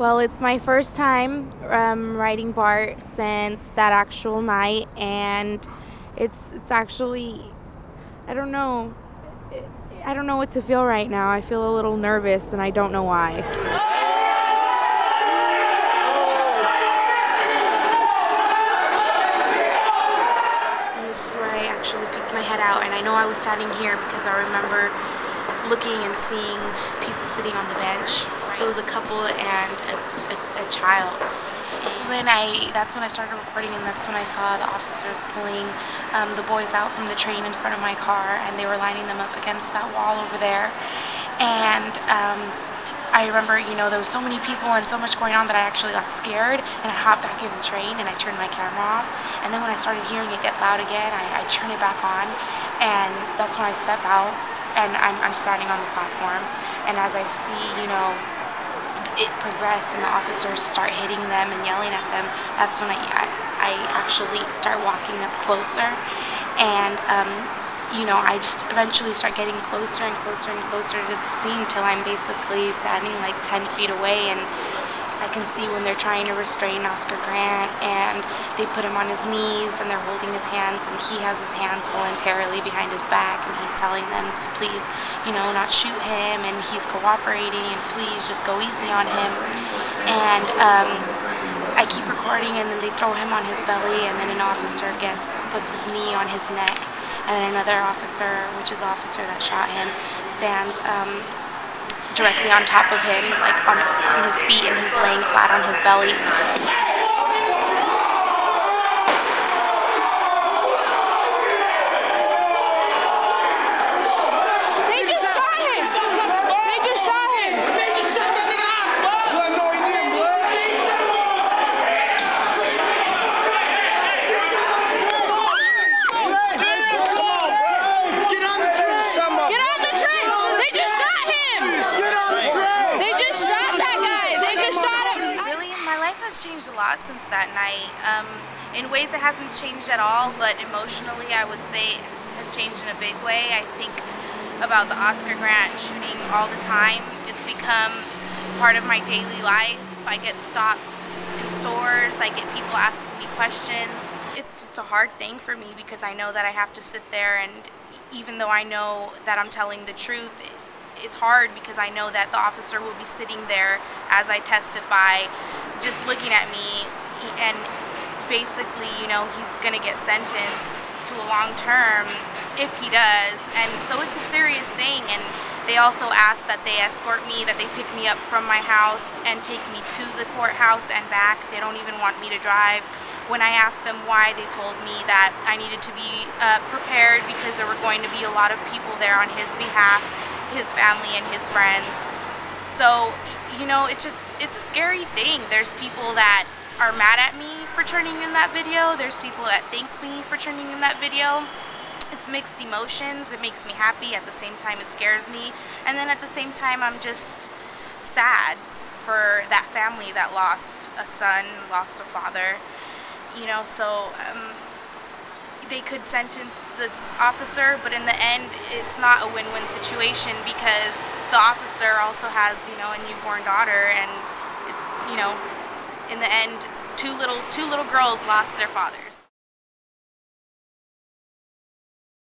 Well, it's my first time riding BART since that actual night, and it's actually, I don't know what to feel right now. I feel a little nervous, and I don't know why. This is where I actually peeked my head out, and I know I was standing here because I remember looking and seeing people sitting on the bench. It was a couple and a child. So then that's when I started recording, and that's when I saw the officers pulling the boys out from the train in front of my car, and they were lining them up against that wall over there. And I remember, you know, there was so many people and so much going on that I actually got scared, and I hopped back in the train and I turned my camera off. And then when I started hearing it get loud again, I turned it back on, and that's when I step out, and I'm standing on the platform. And as I see, you know, it progressed and the officers start hitting them and yelling at them, that's when I actually start walking up closer. And you know, I just eventually start getting closer and closer and closer to the scene till I'm basically standing like 10 feet away, and I can see when they're trying to restrain Oscar Grant, and they put him on his knees and they're holding his hands, and he has his hands voluntarily behind his back, and he's telling them to please, you know, not shoot him, and he's cooperating, and please just go easy on him. And I keep recording, and then they throw him on his belly, and then an officer again puts his knee on his neck. And another officer, which is the officer that shot him, stands directly on top of him, like on his feet, and he's laying flat on his belly. Changed a lot since that night. In ways it hasn't changed at all, but emotionally I would say it has changed in a big way. I think about the Oscar Grant shooting all the time. It's become part of my daily life. I get stopped in stores, I get people asking me questions. It's a hard thing for me because I know that I have to sit there, and even though I know that I'm telling the truth, it's hard because I know that the officer will be sitting there as I testify, just looking at me, and basically, you know, he's gonna get sentenced to a long term if he does, and so it's a serious thing. And they also asked that they escort me, that they pick me up from my house and take me to the courthouse and back. They don't even want me to drive. When I asked them why, they told me that I needed to be prepared because there were going to be a lot of people there on his behalf, his family and his friends. So, you know, it's a scary thing. There's people that are mad at me for turning in that video. There's people that thank me for turning in that video. It's mixed emotions. It makes me happy. At the same time, it scares me. And then at the same time, I'm just sad for that family that lost a son, lost a father. You know, so they could sentence the officer, but in the end, it's not a win-win situation because the officer also has, you know, a newborn daughter, and it's, you know, in the end, two little girls lost their father.